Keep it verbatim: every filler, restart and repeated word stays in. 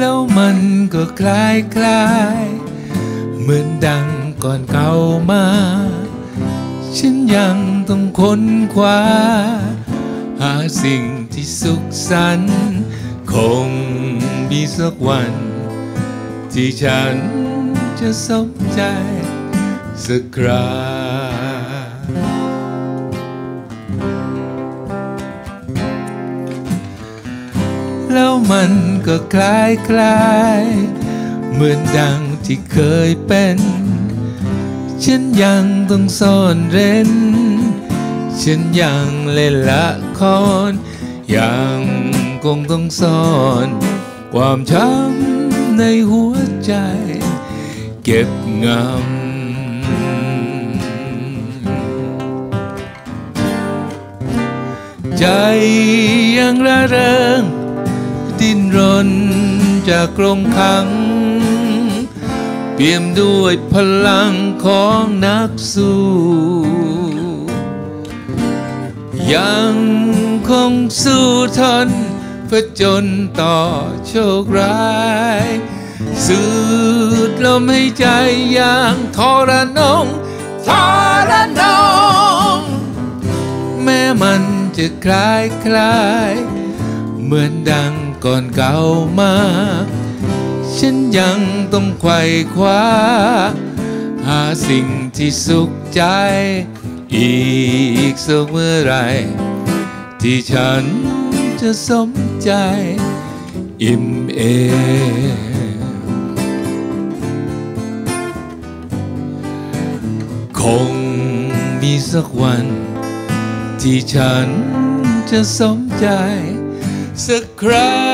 แล้วมันก็คล้ายคล้ายเหมือนดังก่อนเก่ามาฉันยังต้องค้นคว้าหาสิ่งที่สุขสันต์คงมีสักวันที่ฉันจะสมใจสักคราแล้วมันก็คล้ายคล้ายเหมือนดังที่เคยเป็นฉันยังต้องซ่อนเร้นฉันยังเล่นละครยังคงต้องซ่อนความช้ำในหัวใจเก็บงำใจยังระเริงดิ้นรนจากกรงขังเปี่ยมด้วยพลังของนักสู้ยังคงสู้ทนเพื่อจนต่อโชคร้ายสืดลมหายใจอย่างทรนงทรนงแม้มันจะคล้ายคล้ายเหมือนดังก่อนเก่ามาฉันยังต้องไขว่คว้าหาสิ่งที่สุขใจอีกสักเมื่อไรที่ฉันจะสมใจอิ่มเอคงมีสักวันที่ฉันจะสมใจสักครั้ง